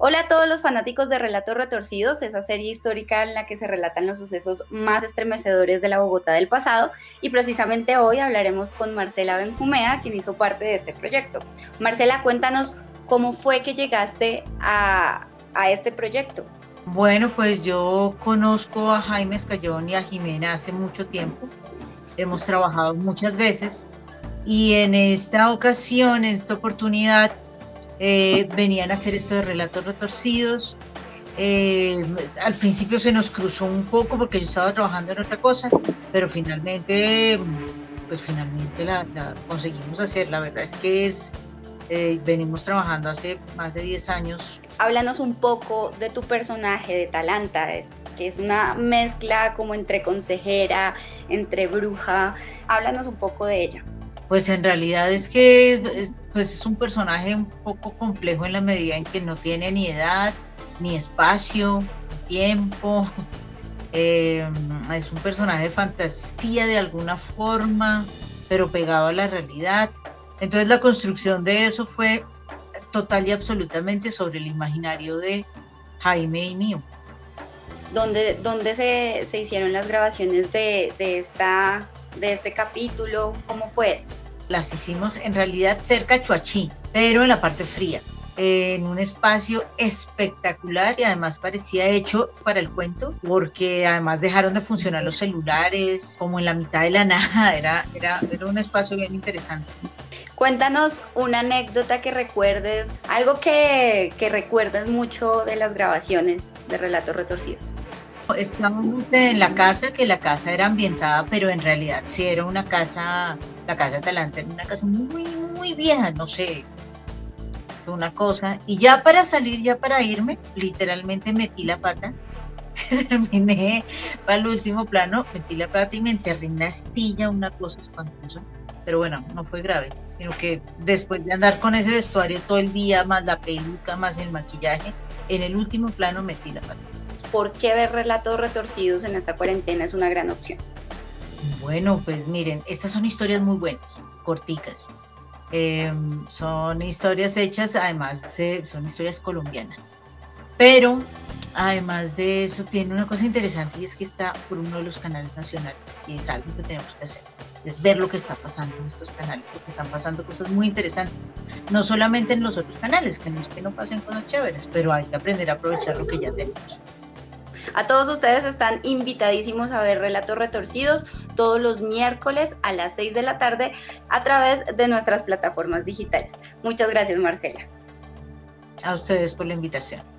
Hola a todos los fanáticos de Relatos Retorcidos, esa serie histórica en la que se relatan los sucesos más estremecedores de la Bogotá del pasado, y precisamente hoy hablaremos con Marcela Benjumea, quien hizo parte de este proyecto. Marcela, cuéntanos cómo fue que llegaste a este proyecto. Bueno, pues yo conozco a Jaime Escayón y a Jimena hace mucho tiempo, hemos trabajado muchas veces y en esta ocasión, en esta oportunidad, venían a hacer esto de Relatos Retorcidos. Al principio se nos cruzó un poco porque yo estaba trabajando en otra cosa, pero finalmente la conseguimos hacer. La verdad es que venimos trabajando hace más de 10 años. Háblanos un poco de tu personaje, de Talanta, que es una mezcla como entre consejera, entre bruja. Háblanos un poco de ella. Pues en realidad es que es un personaje un poco complejo en la medida en que no tiene ni edad, ni espacio, ni tiempo. Es un personaje de fantasía de alguna forma, pero pegado a la realidad. Entonces la construcción de eso fue total y absolutamente sobre el imaginario de Jaime y mío. ¿Dónde se hicieron las grabaciones de este capítulo? ¿Cómo fue esto? Las hicimos en realidad cerca a Chuachí, pero en la parte fría, en un espacio espectacular y además parecía hecho para el cuento, porque además dejaron de funcionar los celulares, como en la mitad de la nada. Era un espacio bien interesante. Cuéntanos una anécdota que recuerdes, algo que recuerdas mucho de las grabaciones de Relatos Retorcidos. Estábamos en la casa, que la casa era ambientada, pero en realidad sí era una casa, la casa de Talanta era una casa muy, muy vieja, no sé, una cosa. Y ya para salir, ya para irme, literalmente metí la pata, terminé para el último plano, metí la pata y me enterré en una astilla, una cosa espantosa. Pero bueno, no fue grave, sino que después de andar con ese vestuario todo el día, más la peluca, más el maquillaje, en el último plano metí la pata. ¿Por qué ver Relatos Retorcidos en esta cuarentena es una gran opción? Bueno, pues miren, estas son historias muy buenas, corticas. Son historias hechas, además son historias colombianas. Pero además de eso tiene una cosa interesante, y es que está por uno de los canales nacionales, y es algo que tenemos que hacer, es ver lo que está pasando en estos canales, porque están pasando cosas muy interesantes, no solamente en los otros canales, que no es que no pasen cosas chéveres, pero hay que aprender a aprovechar lo que ya tenemos. A todos ustedes están invitadísimos a ver Relatos Retorcidos todos los miércoles a las 6 de la tarde a través de nuestras plataformas digitales. Muchas gracias, Marcela. A ustedes por la invitación.